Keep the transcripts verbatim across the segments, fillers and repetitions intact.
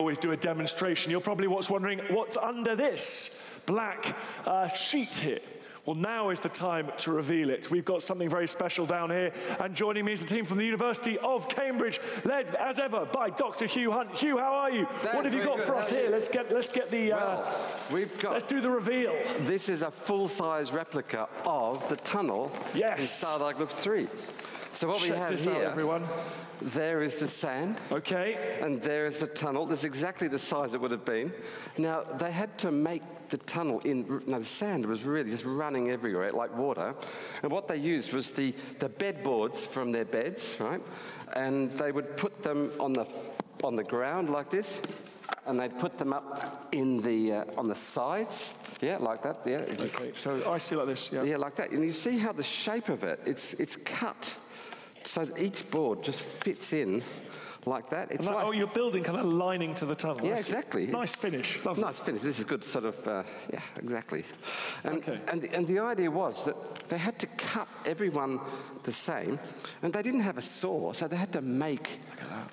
Always do a demonstration. You're probably what's wondering what's under this black uh, sheet here. Well, now is the time to reveal it. We've got something very special down here, and joining me is the team from the University of Cambridge, led as ever by Doctor Hugh Hunt. Hugh, how are you? That's what have you got good. for us How here? Let's get, let's get the. Well, uh, we've got. Let's do the reveal. This is a full-size replica of the tunnel yes. in Stalag Luft three. So what Check we have this here, out, everyone. There is the sand. Okay. And there is the tunnel. That's exactly the size it would have been. Now, they had to make the tunnel in... No, the sand was really just running everywhere, like water. And what they used was the, the bed boards from their beds, right? And they would put them on the, on the ground like this, and they'd put them up in the, uh, on the sides. Yeah, like that, yeah. Okay. So oh, I see like this, yeah. Yeah, like that. And you see how the shape of it, it's, it's cut. So each board just fits in like that. It's like, like, oh, you're building kind of lining to the tunnel. Yeah, exactly. Nice finish. Lovely. Nice finish. This is good sort of, uh, yeah, exactly. And, okay. and, and the idea was that they had to cut everyone the same, and they didn't have a saw, so they had to make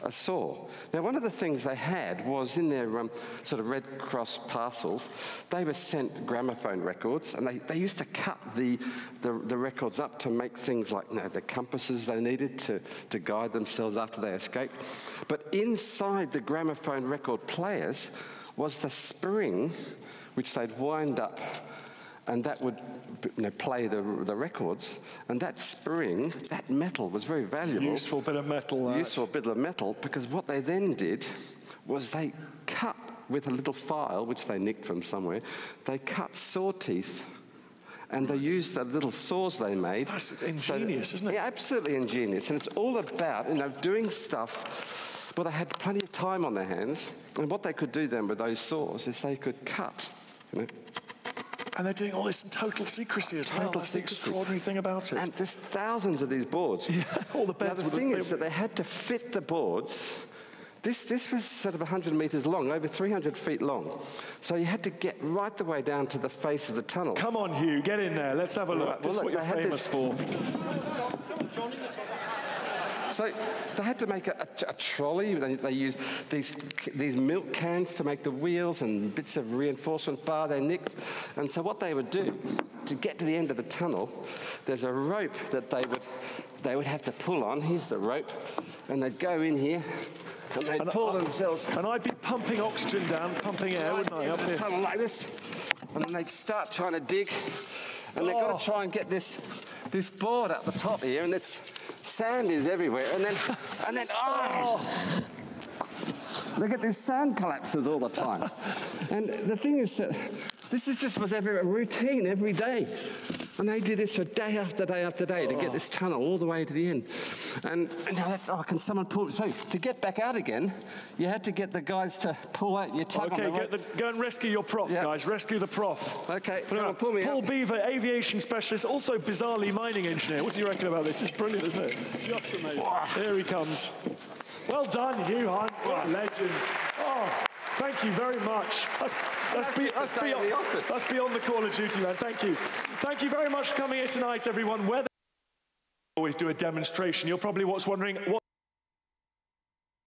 a saw. Now, one of the things they had was in their um, sort of Red Cross parcels, they were sent gramophone records, and they, they used to cut the, the, the records up to make things like, you know, the compasses they needed to, to guide themselves after they escaped. But inside the gramophone record players was the spring which they'd wind up, and that would, you know, play the, the records. And that spring, that metal was very valuable. Useful bit of metal. That. Useful bit of metal, because what they then did was they cut with a little file, which they nicked from somewhere, they cut saw teeth. And they used the little saws they made. That's ingenious, so, isn't it? Yeah, absolutely ingenious. And it's all about, you know, doing stuff. Well, they had plenty of time on their hands. And what they could do then with those saws is they could cut, you know. And they're doing all this in total secrecy as well. That's the extraordinary thing about it. And there's thousands of these boards. Yeah, all the beds. Now, the thing is that they had to fit the boards. This, this was sort of one hundred metres long, over three hundred feet long. So you had to get right the way down to the face of the tunnel. Come on, Hugh, get in there. Let's have a look. Right, well, look, what you're famous for. So they had to make a, a, a trolley. They, they used these, these milk cans to make the wheels and bits of reinforcement bar they nicked. And so what they would do, to get to the end of the tunnel, there's a rope that they would, they would have to pull on. Here's the rope. And they'd go in here. And they'd and pull I, themselves. And I'd be pumping oxygen down, pumping air, wouldn't I? Up here. Tunnel like this. And then they'd start trying to dig. And oh. they've got to try and get this, this board up the top here. And it's, sand is everywhere. And then, and then, oh! Look at this, sand collapses all the time. And the thing is that this is just was every routine every day. And they did this for day after day after day oh. to get this tunnel all the way to the end. And, and now that's, oh, can someone pull it? So to get back out again, you had to get the guys to pull out your tug. Okay, on the get the, go and rescue your prof, yeah. guys. Rescue the prof. Okay, come on, pull me Paul out. Paul Beaver, aviation specialist, also bizarrely mining engineer. What do you reckon about this? It's brilliant, isn't it? Just amazing. There he comes. Well done, Hugh Hunt. What a legend. Oh, thank you very much. That's That's, be, that's, beyond, the that's beyond the call of duty, man. Thank you. Thank you very much for coming here tonight, everyone. Whether always do a demonstration, you're probably what's wondering what